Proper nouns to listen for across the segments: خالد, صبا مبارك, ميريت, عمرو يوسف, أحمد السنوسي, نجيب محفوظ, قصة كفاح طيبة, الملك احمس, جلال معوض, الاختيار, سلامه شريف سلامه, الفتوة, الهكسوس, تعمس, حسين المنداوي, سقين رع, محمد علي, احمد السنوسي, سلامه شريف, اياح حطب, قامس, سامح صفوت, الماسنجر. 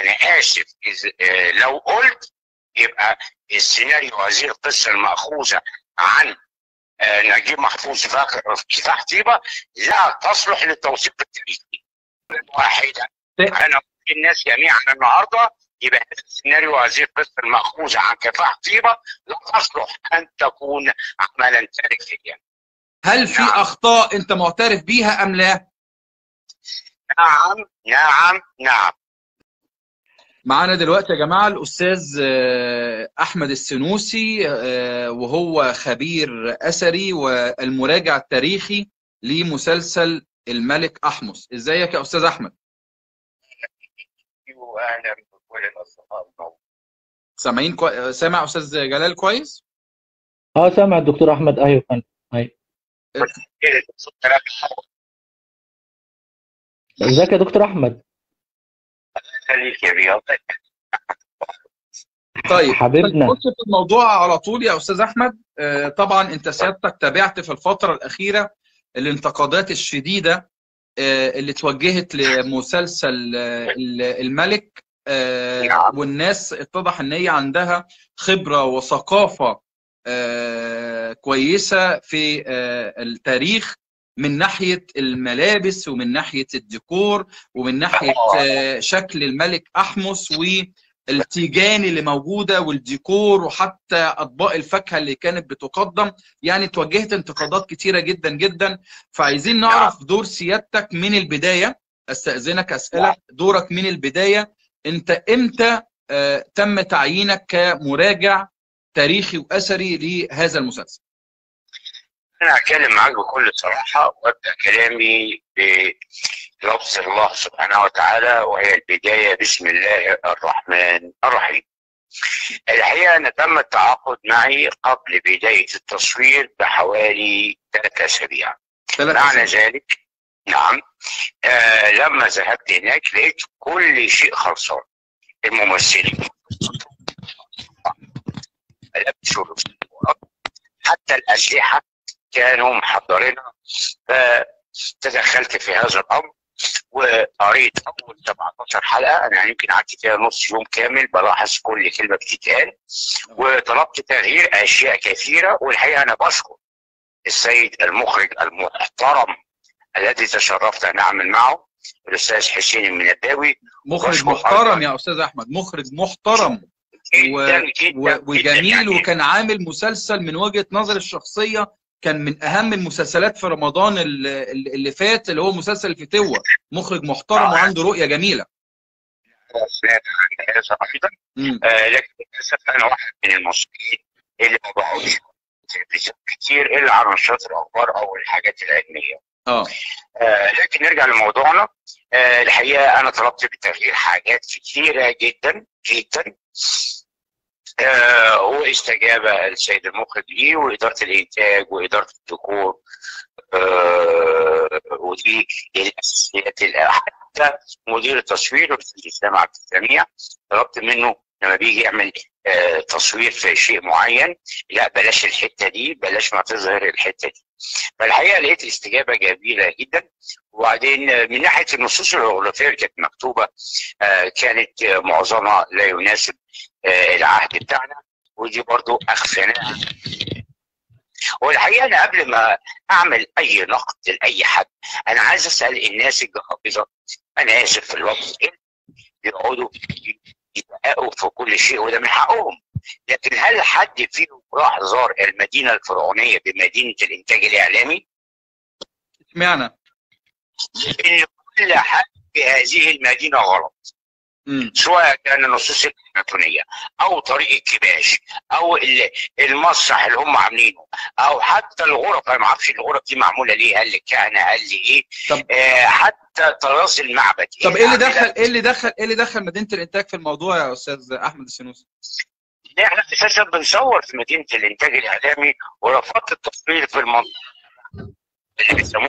انا اسف لو قلت، يبقى السيناريو هذه القصه الماخوذه عن نجيب محفوظ كفاح طيبة لا تصلح للتوثيق التاريخي. واحده انا الناس جميعا النهارده يبقى السيناريو هذه القصه الماخوذه عن كفاح طيبة لا تصلح ان تكون عملا تاريخيا. هل في اخطاء انت معترف بيها ام لا؟ نعم نعم نعم. معانا دلوقتي يا جماعه الاستاذ احمد السنوسي، وهو خبير اثري والمراجع التاريخي لمسلسل الملك احمس. ازيك يا استاذ احمد؟ واهلا بكل الاصدقاء. سامعين سامع استاذ جلال كويس؟ سامع الدكتور احمد. ايوه ايوه. ازيك يا دكتور احمد؟ خليك يا رياض. طيب حبيبنا نخش في الموضوع على طول يا استاذ احمد. طبعا انت سيادتك تابعت في الفتره الاخيره الانتقادات الشديده اللي اتوجهت لمسلسل الملك، والناس اتضح ان هي عندها خبره وثقافه كويسه في التاريخ من ناحية الملابس ومن ناحية الديكور ومن ناحية شكل الملك أحمس والتيجان اللي موجودة والديكور وحتى أطباق الفاكهة اللي كانت بتقدم. يعني توجهت انتقادات كتيرة جدا جدا، فعايزين نعرف دور سيادتك من البداية. أستأذنك أسألك دورك من البداية، أنت إمتى تم تعيينك كمراجع تاريخي وأثري لهذا المسلسل؟ أنا هتكلم معاك بكل صراحة وأبدأ كلامي بلفظ الله سبحانه وتعالى، وهي البداية بسم الله الرحمن الرحيم. الحقيقة أنا تم التعاقد معي قبل بداية التصوير بحوالي 3 أسابيع. معنى ذلك نعم لما ذهبت هناك لقيت كل شيء خلصان، الممثلين حتى الأسلحة كانوا محضرينها. فتدخلت في هذا الامر وقريت اول 17 حلقه، انا يمكن قعدت فيها نص يوم كامل بلاحظ كل كلمه بتتقال، وطلبت تغيير اشياء كثيره. والحقيقه انا بشكر السيد المخرج المحترم الذي تشرفت ان اعمل معه، الاستاذ حسين المنداوي. مخرج محترم يا استاذ احمد، مخرج محترم وجميل يعني. وكان عامل مسلسل من وجهه نظر الشخصيه كان من اهم المسلسلات في رمضان اللي فات، اللي هو مسلسل الفتوة. مخرج محترم وعنده رؤيه جميله. سمعت عن هذا ايضا، لكن للاسف انا واحد من المصريين اللي ما بقعدش كتير الا على نشاط الاخبار او الحاجات العلميه. لكن نرجع لموضوعنا. الحقيقه انا طلبت بتغيير حاجات كتيره جدا جدا، واستجاب السيد المخرج ليه، واداره الانتاج واداره الديكور ودي الاساسيات. حتى مدير التصوير اسامه عبد السميع طلبت منه لما بيجي يعمل تصوير في شيء معين، لا بلاش الحته دي، بلاش ما تظهر الحته دي. فالحقيقه لقيت الاستجابه جميله جدا. وبعدين من ناحيه النصوص الجغرافيه اللي كانت مكتوبه كانت معظمها لا يناسب العهد بتاعنا، ودي برضو اخفيناها. والحقيقه انا قبل ما اعمل اي نقد لاي حد انا عايز اسال الناس الجهابظه، انا اسف في الوقت، بيقعدوا يدققوا في كل شيء وده من حقهم، لكن هل حد فيهم راح زار المدينه الفرعونيه بمدينه الانتاج الاعلامي؟ اشمعنى؟ لان كل حد في هذه المدينه غلط. سواء كان النصوص الأفلاطونية أو طريق الكباش أو المسرح اللي هم عاملينه أو حتى الغرف، أنا ما أعرفش الغرف دي معمولة ليه، هل للكهنة هل لإيه؟ حتى طراز المعبد. طب إيه اللي دخل مدينة الإنتاج في الموضوع يا أستاذ أحمد السنوسي؟ إحنا أساسا بنصور في مدينة الإنتاج الإعلامي، ورفضت التصوير في المنطقة اللي بيسموها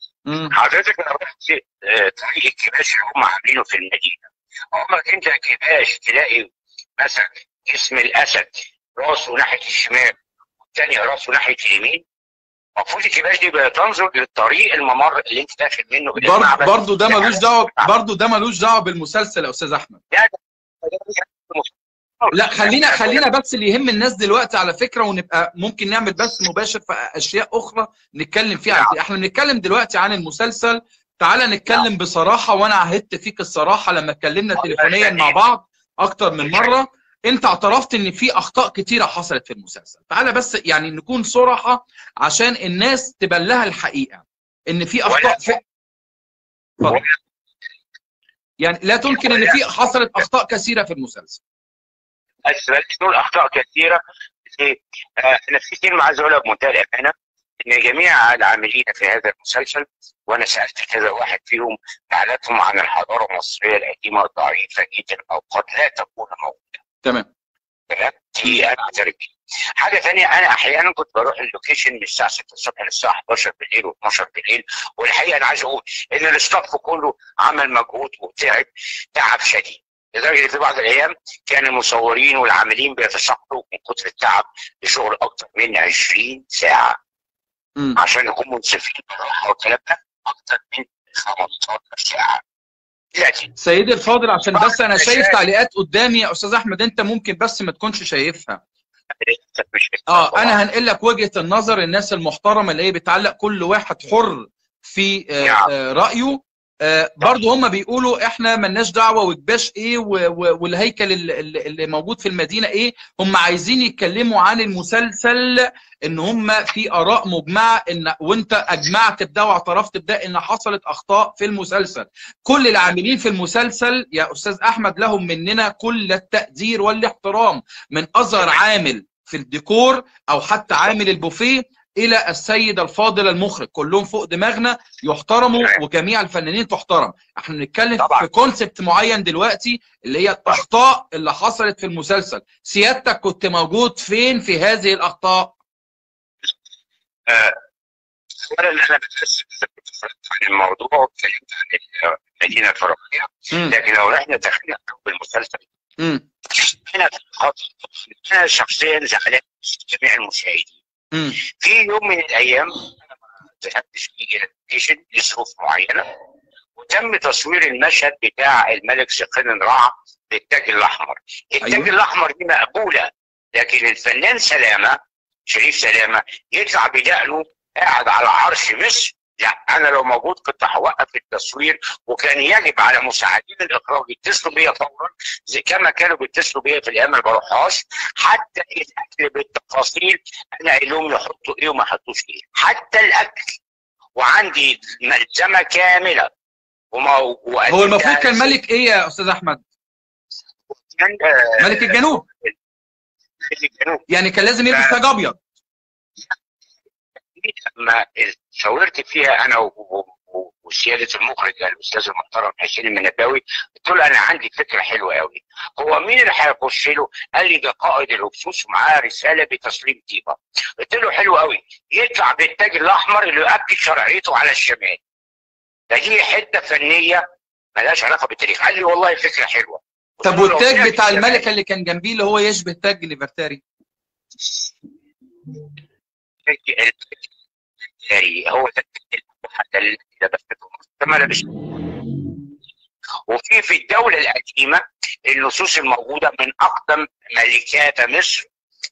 حضرتك انا رحت طريق الكباش اللي هم عاملينه في المدينه. عمرك انت كباش تلاقي مثلا اسم الاسد راسه ناحيه الشمال والثاني راسه ناحيه اليمين؟ المفروض الكباش دي بتنظر للطريق الممر اللي انت داخل منه. برضه ده ملوش دعوه، برضه ده ملوش دعوه بالمسلسل يا استاذ احمد. لا خلينا بس اللي يهم الناس دلوقتي على فكره، ونبقى ممكن نعمل بث مباشر في اشياء اخرى نتكلم فيها. احنا بنتكلم دلوقتي عن المسلسل، تعالى نتكلم بصراحه، وانا عهدت فيك الصراحه لما اتكلمنا تليفونيا مع بعض اكتر من مره، انت اعترفت ان في اخطاء كتيره حصلت في المسلسل. تعالى بس يعني نكون صراحه عشان الناس تبان لها الحقيقه ان في اخطاء يعني لا تمكن ان في حصلت اخطاء كثيره في المسلسل. بس نقول اخطاء كثيره. انا في كلمه عايز اقولها بمنتهى الامانه، ان جميع العاملين في هذا المسلسل، وانا سالت كذا واحد فيهم تعليقهم عن الحضاره المصريه القديمه ضعيفه جدا او قد لا تكون موجوده. تمام. دي انا اعترف بيها. حاجه ثانيه، انا احيانا كنت بروح اللوكيشن من الساعه 6 الصبح للساعه 11 بالليل و12 بالليل، والحقيقه انا عايز اقول ان الاستاف كله عمل مجهود وتعب تعب شديد، لدرجه ان في بعض الايام كان المصورين والعاملين بيتشقوا من كتر التعب لشغل اكثر من 20 ساعه. عشان يكونوا منصفين بالراحه والكلام ده اكثر من 15 ساعه. سيدي الفاضل، عشان بس انا شايف تعليقات قدامي يا استاذ احمد، انت ممكن بس ما تكونش شايفها. انا هنقل لك وجهه النظر الناس المحترمه اللي هي بتعلق، كل واحد حر في رايه. برضه هم بيقولوا احنا مالناش دعوه وكباش ايه والهيكل اللي موجود في المدينه ايه، هم عايزين يتكلموا عن المسلسل، ان هم في اراء مجمعه، ان وانت اجمعت بده واعترفت بده ان حصلت اخطاء في المسلسل. كل العاملين في المسلسل يا استاذ احمد لهم مننا كل التقدير والاحترام، من اصغر عامل في الديكور او حتى عامل البوفيه الى السيد الفاضل المخرج، كلهم فوق دماغنا يحترموا وجميع الفنانين تحترم. احنا بنتكلم في كونسبت معين دلوقتي اللي هي الاخطاء اللي حصلت في المسلسل. سيادتك كنت موجود فين في هذه الاخطاء؟ اولا انا بتحس عن الموضوع واتكلمت عن المدينه الفرعونيه، لكن لو احنا دخلنا بالمسلسل انا شخصيا زعلان جميع المشاهدين. في يوم من الايام انا ما ذهبتش فيه اللوكيشن لظروف معينه، وتم تصوير المشهد بتاع الملك سقين رع بالتاج الاحمر. التاج الاحمر دي مقبوله، لكن الفنان سلامه شريف سلامه يطلع بدقنه قاعد على عرش مصر. لا، انا لو موجود كنت هوقف التصوير، وكان يجب على مساعدين الاخراج يتصلوا بيا فورا زي كما كانوا بيتصلوا بيا في الايام ما بروحهاش، حتى الاكل بالتفاصيل انا قايل لهم يحطوا ايه وما يحطوش ايه، حتى الاكل. وعندي ملزمه كامله. هو المفروض كان ملك ايه يا استاذ احمد؟ كان ملك الجنوب. يعني كان لازم يلبس تاج ابيض. لما شاورت فيها انا وسياده المخرج الاستاذ المحترم حسين المنداوي، قلت له انا عندي فكره حلوه قوي، هو مين اللي هيخش له؟ قال لي ده قائد الهكسوس ومعاه رساله بتسليم طيبه. قلت له حلو قوي، يطلع بالتاج الاحمر اللي يؤكد شرعيته على الشمال. دي حته فنيه مالهاش علاقه بالتاريخ. قال لي والله فكره حلوه. طب والتاج بتاع الملكه اللي كان جنبيه اللي هو يشبه تاج ليبرتاري؟ هو التاج ما لبسته. وفي الدوله القديمه النصوص الموجوده من اقدم ملكات مصر،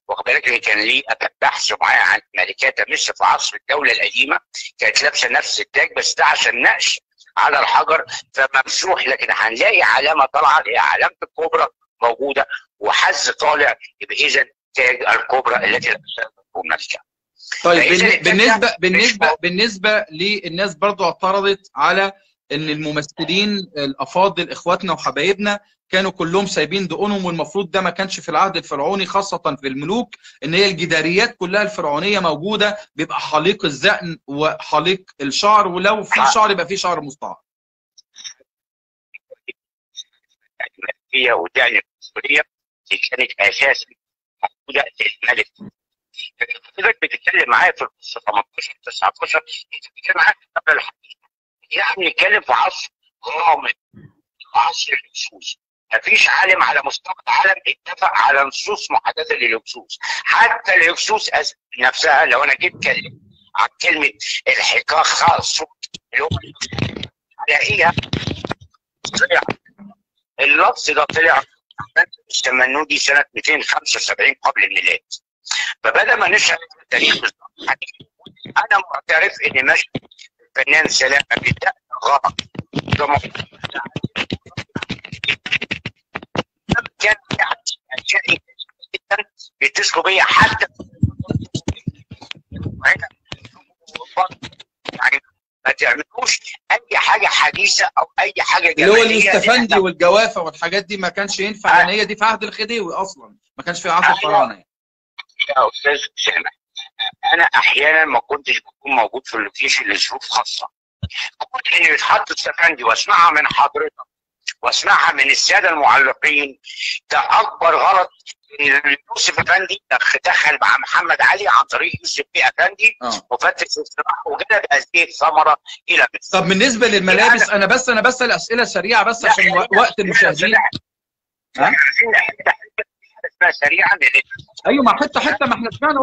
واخد بالك كان ليه بحث معايا عن ملكات مصر في عصر الدوله القديمه، كانت لابسه نفس التاج، بس ده عشان نقش على الحجر فممسوح، لكن هنلاقي علامه طالعه اللي هي علامه الكوبرا موجوده وحز طالع، يبقى اذا تاج الكوبرا التي لبستها الملكه. طيب بالنسبه للناس برضو اعترضت على ان الممثلين الافاضل اخواتنا وحبايبنا كانوا كلهم سايبين دقونهم، والمفروض ده ما كانش في العهد الفرعوني خاصه في الملوك، ان هي الجداريات كلها الفرعونيه موجوده، بيبقى حليق الذقن وحليق الشعر، ولو في شعر يبقى في شعر مستعار. السوريه اللي كانت اساسا موجوده للملك. حضرتك بتتكلم معايا في القصه 18 19 انت بتتكلم معايا قبل الحديث. يعني بنتكلم في عصر غامض، عصر اللصوص. مفيش عالم على مستوى العالم اتفق على نصوص محدده للهكسوس، حتى الهكسوس نفسها. لو انا جيت اتكلم عن كلمه الحكايه خاصه اللي هو هلاقيها طلع اللفظ ده طلع السمنودي سنه 275 قبل الميلاد. فبدل ما نشرح التاريخ بالظبط انا معترف ان ماشي الفنان سلامه بدا غلط. كان يعني جدا بيتصلوا بيا حتى يعني ما تعملوش اي حاجه حديثه او اي حاجه جديده. اللي هو الاستفندي والجوافه والحاجات دي ما كانش ينفع لان هي دي في عهد الخديوي اصلا، ما كانش في عهد الفراعنه يعني. يا استاذ سامح انا احيانا ما كنتش بكون موجود في اللوكيشن لظروف خاصه. كنت اني بتحط استفندي واسمعها من حضرتك واسمعها من الساده المعلقين. ده اكبر غلط ان يوسف افندي دخل مع محمد علي عن طريق يوسف بيه افندي مفتش الصراحه وجلب هذه الثمره الى مصر. طب بالنسبه للملابس انا بس الاسئله سريعه بس عشان وقت المشاهدين. عايزين حته سريعه ايوه ما حته ما احنا سمعنا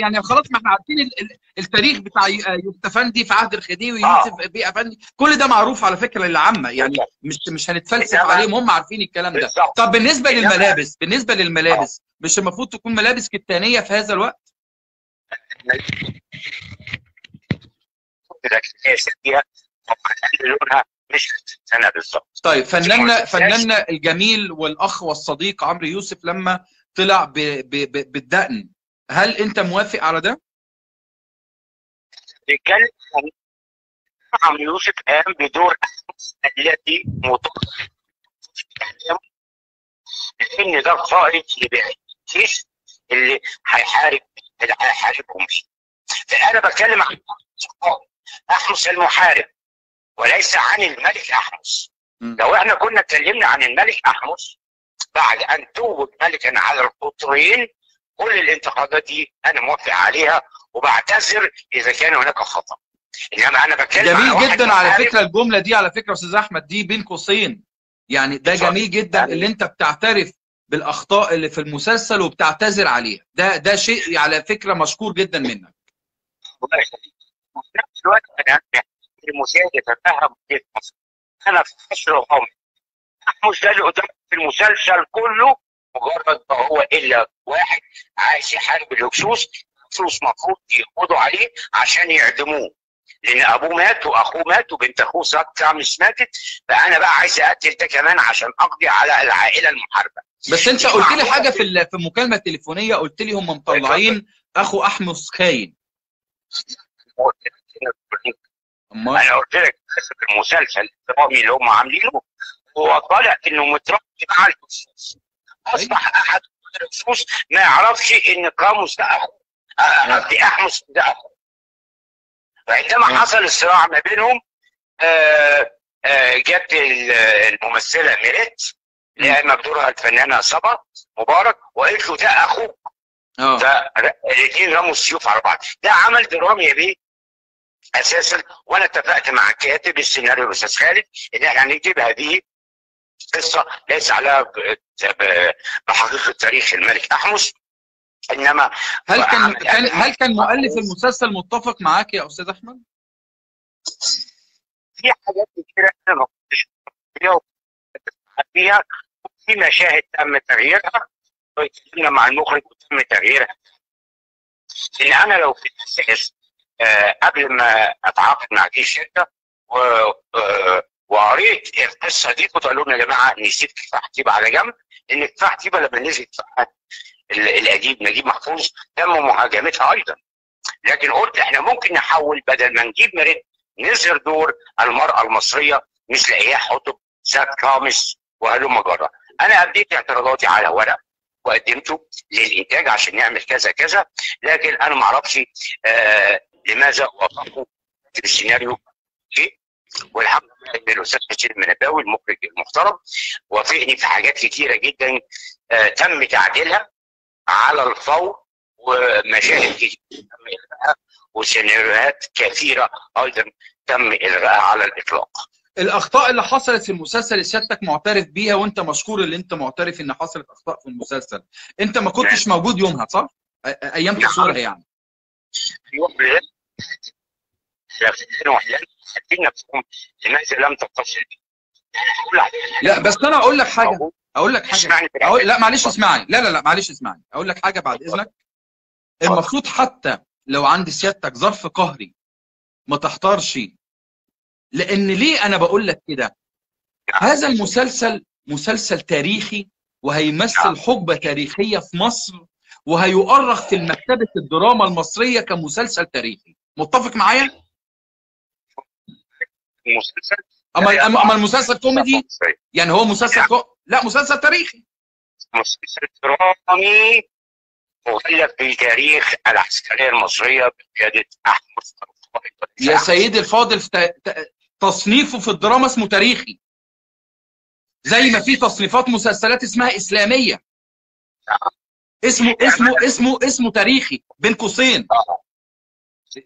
يعني خلاص ما احنا عارفين التاريخ بتاع يوسف افندي في عهد الخديوي يوسف بيه افندي كل ده معروف على فكره للعامه يعني مش هنتفلسف عليهم هم عارفين الكلام ده. طب بالنسبه للملابس مش المفروض تكون ملابس كتانيه في هذا الوقت؟ مش سنه بالظبط. طيب فناننا الجميل والاخ والصديق عمرو يوسف لما طلع بالدقن، هل انت موافق على ده؟ بيتكلم عمرو يوسف قام بدور التي مطلوب لان ده القائد اللي بيعمل الجيش اللي هيحاربهم فيه. فانا بتكلم عن احمس المحارب وليس عن الملك احمس. لو احنا كنا اتكلمنا عن الملك احمس بعد ان توج ملكا على القطرين كل الانتقادات دي انا موافق عليها وبعتذر اذا كان هناك خطا. انما انا بتكلم جميل جدا على فكره الجمله دي على فكره يا استاذ احمد دي بين قوسين يعني ده جميل جدا اللي انت بتعترف بالاخطاء اللي في المسلسل وبتعتذر عليها ده شيء على فكره مشكور جدا منك. الله يخليك. وفي نفس الوقت انا المشاهد يتفهم كيف حصل. انا في حشر وقومي احمس ده اللي قدامك في المسلسل كله مجرد ما هو الا واحد عايز يحارب الهكسوس. الهكسوس المفروض يقبضوا عليه عشان يعدموه لان ابوه مات واخوه مات وبنت اخوه تعمس ماتت. فانا بقى عايز اقتل ده كمان عشان اقضي على العائله المحاربه. بس انت قلت لي حاجه في المكالمه التليفونيه قلت لي هم مطلعين اخو احمس خاين. انا قلت لك في المسلسل الدرامي اللي هم عاملينه هو طالع انه متربي مع الهكسوس. اصبح احد الهكسوس ما يعرفش ان قاموس ده اخوه قصدي احمس ده اخوه. وعندما حصل الصراع ما بينهم جت الممثله ميريت اللي هي بدورها الفنانه صبا مبارك وقالت له ده اخوك. فالاثنين رموا السيوف على بعض. ده عمل درامي يا بيه اساسا وانا اتفقت مع كاتب السيناريو الاستاذ خالد ان احنا هنكتب هذه قصه ليس عليها بحقيقه تاريخ الملك احمس. انما هل كان مؤلف المسلسل متفق معاك يا استاذ احمد؟ في حاجات كتيره انا ما كنتش فيها وفي مشاهد تم تغييرها واتكلمنا مع المخرج وتم تغييرها. لان انا لو في الاساس قبل ما اتعاقد مع دي الشركه وقريت القصه دي كنت قالوا لنا يا جماعه نسيب كفاح طيبة على جنب لان كفاح طيبة لما نزلت الاديب نجيب محفوظ تم مهاجمتها ايضا. لكن قلت احنا ممكن نحول بدل ما نجيب ميريت نظهر دور المراه المصريه مثل اياح حطب ذات قامس وهلم جرة. انا اديت اعتراضاتي على ورق وقدمته للانتاج عشان نعمل كذا كذا لكن انا ما اعرفش لماذا وافقوا في السيناريو والحمد لله ان الاستاذ حسين المنداوي المخرج المحترم وافقني في حاجات كتيره جدا تم تعديلها على الفور، ومشاهد كتيره تم الغائها، وسيناريوهات كثيره ايضا تم الغائها على الاطلاق. الاخطاء اللي حصلت في المسلسل سيادتك معترف بيها، وانت مشكور اللي انت معترف ان حصلت اخطاء في المسلسل. انت ما كنتش موجود يومها صح؟ ايام تصويرها يعني. يوم لا بس انا اقول لك حاجه، لا معلش اسمعني، لا معلش اسمعني، اقول لك حاجه بعد اذنك. المفروض حتى لو عند سيادتك ظرف قهري ما تحتارش، لان ليه انا بقول لك كده؟ هذا المسلسل مسلسل تاريخي وهيمثل حقبه تاريخيه في مصر، وهيؤرخ في مكتبه الدراما المصريه كمسلسل تاريخي. متفق معايا؟ المسلسل اما المسلسل كوميدي يعني هو مسلسل لا مسلسل تاريخي، مسلسل درامي مغلف بالتاريخ العسكريه المصريه بقياده احمس. يا سيدي الفاضل تصنيفه في الدراما اسمه تاريخي، زي ما في تصنيفات مسلسلات اسمها اسلاميه. اسمه اسمه اسمه اسمه تاريخي بين قوسين،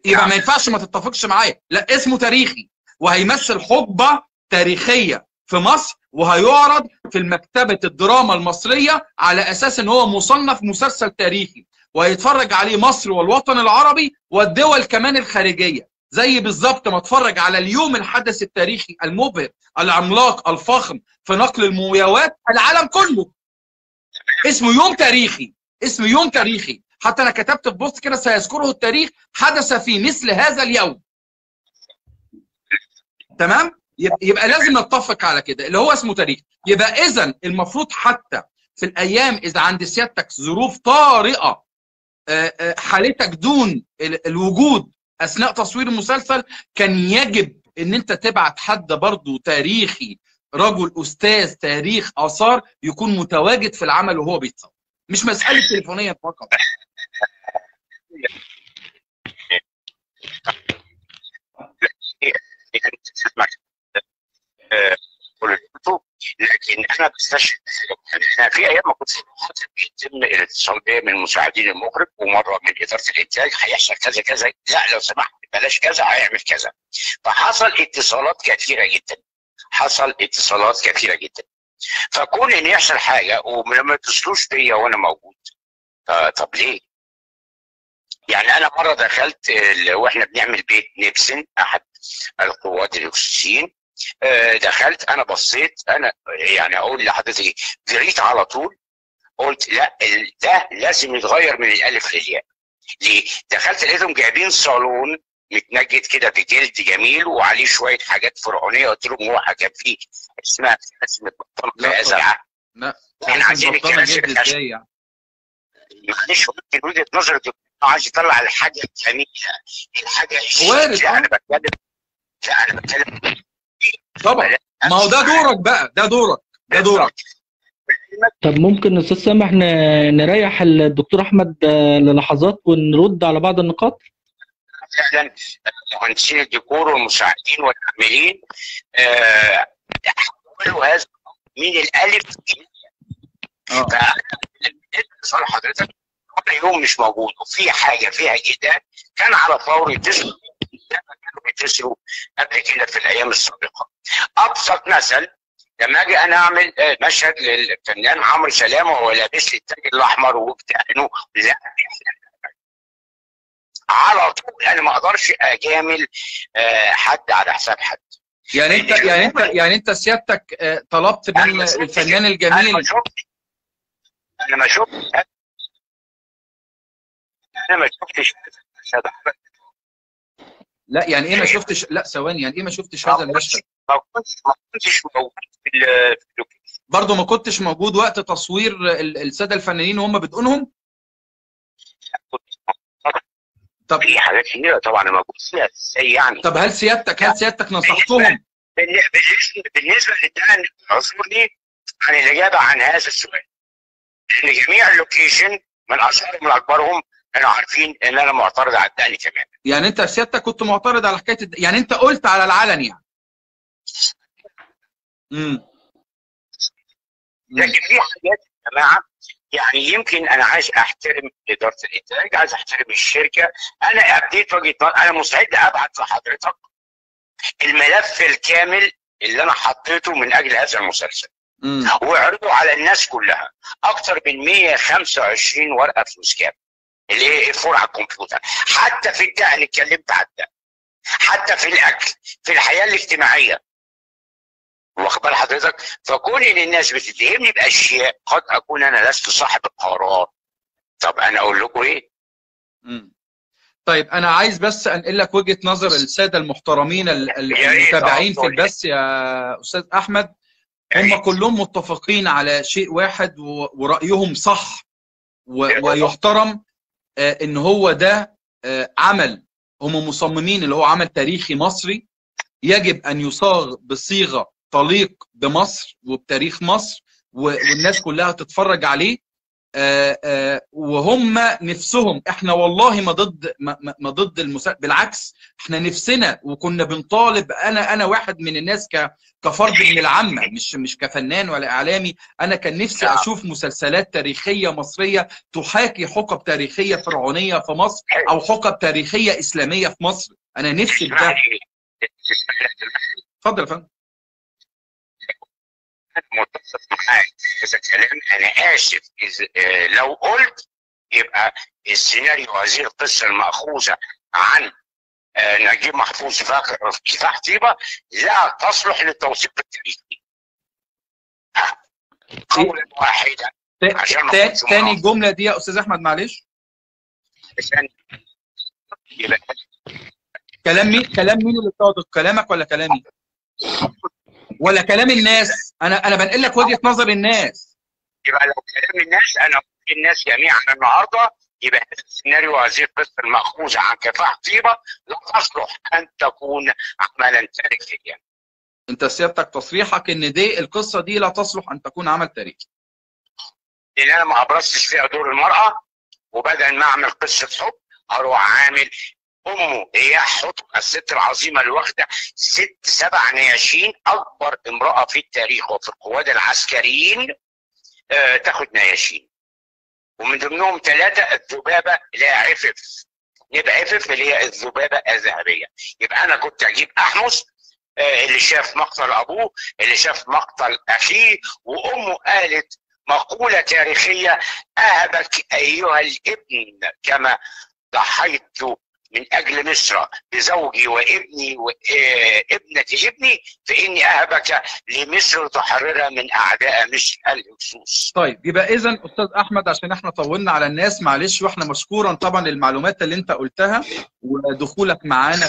يبقى ما ينفعش ما تتفقش معايا. لا اسمه تاريخي وهيمثل حقبه تاريخيه في مصر، وهيعرض في مكتبه الدراما المصريه على اساس ان هو مصنف مسلسل تاريخي، وهيتفرج عليه مصر والوطن العربي والدول كمان الخارجيه، زي بالظبط ما اتفرج على اليوم الحدث التاريخي المبهر العملاق الفخم في نقل المومياوات العالم كله. اسمه يوم تاريخي، اسمه يوم تاريخي، حتى انا كتبت في بوست كده سيذكره التاريخ حدث في مثل هذا اليوم. تمام؟ يبقى لازم نتفق على كده اللي هو اسمه تاريخ. يبقى اذا المفروض حتى في الايام اذا عند سيادتك ظروف طارئه حالتك دون الوجود اثناء تصوير المسلسل، كان يجب ان انت تبعت حد برضه تاريخي، رجل استاذ تاريخ اثار، يكون متواجد في العمل وهو بيتصور، مش مساله تليفونيه فقط. لكن احنا بنستشهد، احنا في ايام ما كنتش خاطر بيتم الاتصال بيا من مساعدين المخرج، ومره من اداره الانتاج هيحصل كذا كذا، لا لو سمحت بلاش كذا هيعمل كذا. فحصل اتصالات كثيره جدا، حصل اتصالات كثيره جدا. فكون ان يحصل حاجه وما يتصلوش بيا وانا موجود، طب ليه؟ يعني انا مره دخلت واحنا بنعمل بيت نيبسن احد القوات الاكسجين، دخلت انا بصيت، انا يعني اقول لحضرتك جريت على طول، قلت لا ده لازم يتغير من الالف للياء. ليه؟ دخلت لقيتهم جايبين صالون متنجد كده بجلد جميل وعليه شويه حاجات فرعونيه، قلت لهم هو كان فيه اسمها رسمه بطانه ازرع. لا احنا عايزين الكراسي الخشب. معلش ممكن وجهه نظر عايز يطلع الحاجه الجميله، الحاجه وارد. لا انا بتكلم طبعا، ما هو ده دورك بقى، ده دورك. طب ممكن استاذ سامح احنا نريح الدكتور احمد للحظات ونرد على بعض النقاط؟ فعلا مهندسين الديكور والمساعدين والعاملين حولوا هذا من الالف للياء. فانا حضرتك كل يوم مش موجود وفي حاجه فيها جدا، كان على فور يتصلوا لما كانوا بيتصلوا قبل كده في الايام السابقه. ابسط مثل لما اجي انا اعمل مشهد للفنان عمرو سلامه وهو لابس لي التاج الاحمر وبتاعنه، لا على طول انا ما اقدرش اجامل حد على حساب حد. يعني انت يعني انت يعني انت سيادتك طلبت من الفنان الجميل. انا ما شفتش هذا. لا يعني ايه ما شفتش؟ لا ثواني، يعني ايه ما شفتش هذا المشهد؟ ما كنتش موجود في اللوكيشن. برضه ما كنتش موجود وقت تصوير الساده الفنانين وهم بتقولهم؟ طب في حاجات كتيرة طبعا انا موجود فيها ازاي يعني؟ طب هل سيادتك نصحتهم؟ بالنسبه لده اعذرني عن الاجابه عن هذا السؤال. لان جميع اللوكيشن من اشهرهم لاكبرهم كانوا عارفين ان انا معترض على الدقن كمان. يعني انت سيادتك كنت معترض على حكايه يعني انت قلت على العلن يعني. لكن في حاجات يا جماعه يعني يمكن انا عايز احترم اداره الانتاج، عايز احترم الشركه، انا ابديت وجهه نظري، انا مستعد ابعت لحضرتك الملف الكامل اللي انا حطيته من اجل هذا المسلسل واعرضه على الناس كلها، اكثر من 125 ورقه فلوس كام اللي هي A4 على الكمبيوتر، حتى في الدقن اتكلمت على الدقن، حتى في الاكل، في الحياه الاجتماعيه. واخد بال حضرتك؟ فكون ان الناس بتتهمني باشياء قد اكون انا لست صاحب القرار. طب انا اقول لكم ايه؟ طيب انا عايز بس انقل لك وجهه نظر الساده المحترمين المتابعين في البث يا استاذ احمد. هم كلهم متفقين على شيء واحد ورايهم صح ويحترم، ان هو ده عمل هم مصممين اللي هو عمل تاريخي مصري يجب ان يصاغ بصيغه تليق بمصر وبتاريخ مصر والناس كلها تتفرج عليه. وهم نفسهم، احنا والله ما ضد المسلسل، بالعكس احنا نفسنا وكنا بنطالب، انا واحد من الناس كفرد من العامه، مش كفنان ولا اعلامي، انا كان نفسي اشوف مسلسلات تاريخيه مصريه تحاكي حقب تاريخيه فرعونيه في مصر او حقب تاريخيه اسلاميه في مصر، انا نفسي بده. اتفضل يا فندم. متفق معاك هذا الكلام، انا اسف لو قلت يبقى السيناريو هذه القصه الماخوذه عن نجيب محفوظ في كفاح طيبة لا تصلح للتوثيق التاريخي. قولا واحدا. تاني الجمله دي يا استاذ احمد معلش. كلام مين اللي صادق؟ كلامك ولا كلامي؟ ولا كلام الناس؟ انا بنقل لك وجهه نظر الناس. يبقى لو كلام الناس انا قلت الناس جميعا النهارده يبقى هذا السيناريو وهذه القصه الماخوذه عن كفاح طيبة لا تصلح ان تكون عملا تاريخيا. انت سيادتك تصريحك ان دي القصه دي لا تصلح ان تكون عمل تاريخي. لان انا ما ابرزتش فيها دور المراه، وبدل ما اعمل قصه حب اروح عامل امه هي حطب الست العظيمه اللي واخده 6-7 نياشين، اكبر امراه في التاريخ وفي القواد العسكريين تاخد نياشين، ومن ضمنهم 3 الذبابه اللي هي عفف، نبقى عفف اللي هي الذبابه الذهبيه. يبقى انا كنت اجيب احمس اللي شاف مقتل ابوه، اللي شاف مقتل اخيه، وامه قالت مقوله تاريخيه: اهبك ايها الابن كما ضحيت من أجل مصر بزوجي وابني وابنة ابني، فإني أهبك لمصر تحررها من أعداء مصر الهكسوس. طيب يبقى إذا أستاذ أحمد، عشان إحنا طولنا على الناس معلش، وإحنا مشكورا طبعا للمعلومات اللي أنت قلتها ودخولك معانا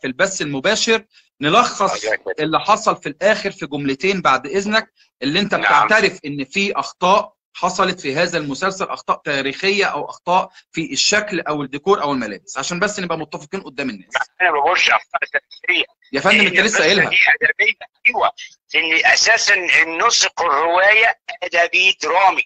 في البث المباشر. نلخص اللي حصل في الآخر في جملتين بعد إذنك، اللي أنت بتعترف إن في أخطاء حصلت في هذا المسلسل، اخطاء تاريخيه او اخطاء في الشكل او الديكور او الملابس، عشان بس نبقى متفقين قدام الناس. انا ما بقولش اخطاء تاريخيه يا فندم، انت لسه قايلها دي ادبيه. ايوه، لان اساسا النسق الروايه ادبي درامي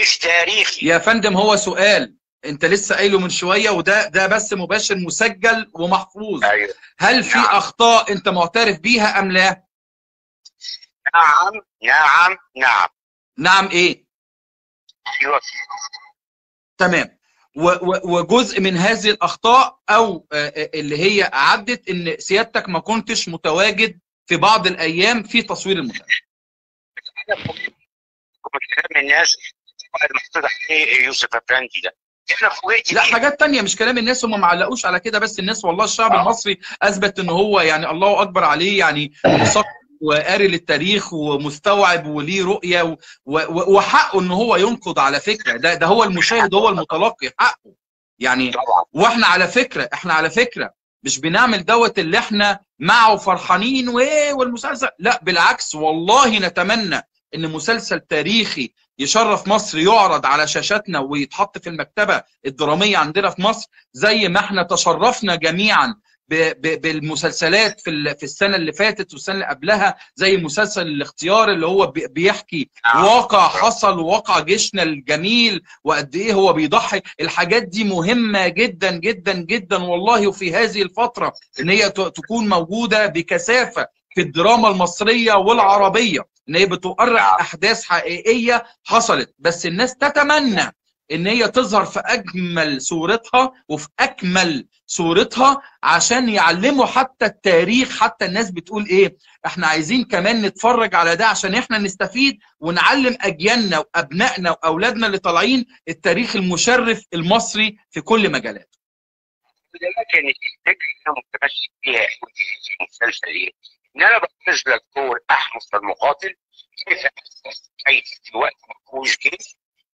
مش تاريخي يا فندم. هو سؤال انت لسه قايله من شويه، وده بس مباشر مسجل ومحفوظ. أيوة. هل في اخطاء انت معترف بيها ام لا؟ نعم نعم نعم نعم. ايه؟ ايوه تمام. وجزء من هذه الاخطاء او اللي هي عدت ان سيادتك ما كنتش متواجد في بعض الايام في تصوير المسلسل. انا كلام الناس محطوط عليه يوسف افندي ده، احنا فوجئت. لا حاجات ثانيه مش كلام الناس، هم ما علقوش على كده، بس الناس والله الشعب المصري اثبت ان هو يعني الله اكبر عليه، يعني وقاري للتاريخ ومستوعب وليه رؤيه وحقه ان هو ينقد على فكره، ده هو المشاهد، هو المتلقي، حقه يعني طبعا. واحنا على فكره مش بنعمل دوت اللي احنا معه فرحانين والمسلسل، لا بالعكس والله نتمنى ان مسلسل تاريخي يشرف مصر يعرض على شاشاتنا ويتحط في المكتبه الدراميه عندنا في مصر، زي ما احنا تشرفنا جميعا بالمسلسلات في السنه اللي فاتت والسنه اللي قبلها، زي مسلسل الاختيار اللي هو بيحكي واقع حصل وواقع جيشنا الجميل وقد ايه هو بيضحي. الحاجات دي مهمه جدا جدا جدا والله، وفي هذه الفتره ان هي تكون موجوده بكثافه في الدراما المصرية والعربية، ان هي بتقرع احداث حقيقية حصلت، بس الناس تتمنى ان هي تظهر في اجمل صورتها وفي اكمل صورتها عشان يعلموا حتى التاريخ. حتى الناس بتقول ايه، احنا عايزين كمان نتفرج على ده عشان احنا نستفيد ونعلم اجيالنا وابنائنا واولادنا اللي طالعين التاريخ المشرف المصري في كل مجالاته. لما كانت الفكره اللي انا متمسك بيها في المسلسل ايه؟ ان انا بناقش لك دور احمس المقاتل، كيف اسس كيس في وقت ما فيهوش جيش،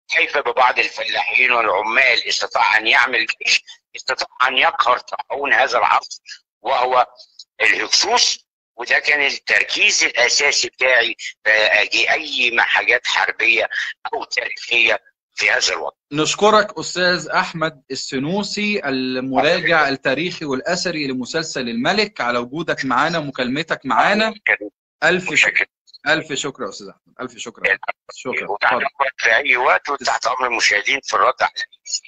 كيف ببعض الفلاحين والعمال استطاع ان يعمل جيش، استطاع ان يقهر طاعون هذا العصر وهو الهكسوس. وده كان التركيز الاساسي بتاعي في اي حاجات حربيه او تاريخيه في هذا الوقت. نشكرك أستاذ أحمد السنوسي المراجع التاريخي والأثري لمسلسل الملك على وجودك معانا ومكالمتك معانا. ألف شكر يا أستاذ أحمد، ألف شكر. شكرا. في أي وقت وتحت أمر المشاهدين في الرد على.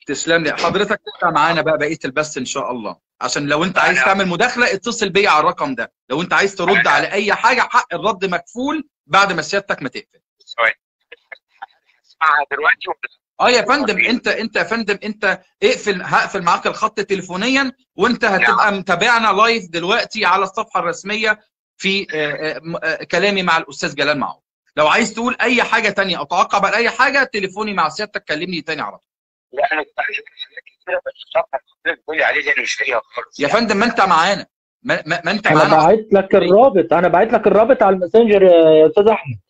تسلم لي حضرتك. تبقى معانا بقى بقية البث إن شاء الله، عشان لو أنت عايز تعمل مداخلة اتصل بيا على الرقم ده، لو أنت عايز ترد على أي حاجة حق الرد مكفول بعد ما سيادتك ما تقفل. دلوقتي يا فندم، انت يا فندم انت اقفل، هقفل معاك الخط تليفونيا، وانت هتبقى متابعنا لايف دلوقتي على الصفحه الرسميه في كلامي مع الاستاذ جلال معوض. لو عايز تقول اي حاجه ثانيه او تعقب على اي حاجه تليفوني مع سيادتك كلمني ثاني على طول. لا انا يا فندم ما انت معانا، ما انت معانا. انا باعت لك الرابط، انا باعت لك الرابط على الماسنجر يا استاذ احمد.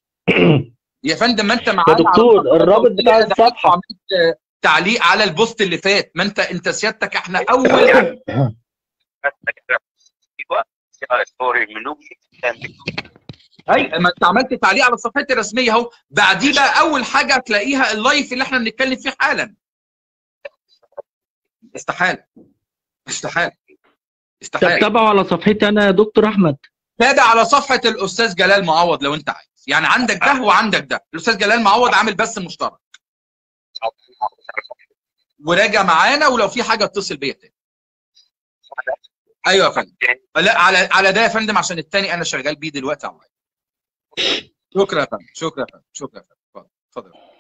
يا فندم ما انت معانا يا دكتور الرابط بتاع الصفحه، عملت تعليق على البوست اللي فات. ما انت سيادتك احنا اول ايوه ما انت عملت تعليق على صفحتي الرسميه اهو، بعديه بقى اول حاجه هتلاقيها اللايف اللي احنا بنتكلم فيه حالا. استحاله استحاله استحاله. تتابعوا على صفحتي انا يا دكتور احمد، تابع على صفحه الاستاذ جلال معوض لو انت عايز، يعني عندك ده وعندك ده. الاستاذ جلال معوض عامل بث مشترك، وراجع معانا ولو في حاجه اتصل بيا تاني. ايوه يا فندم. لا على ده يا فندم، عشان الثاني انا شغال بيه دلوقتي على اللايف. شكرا يا فندم، شكرا يا فندم، شكرا يا فندم. اتفضل.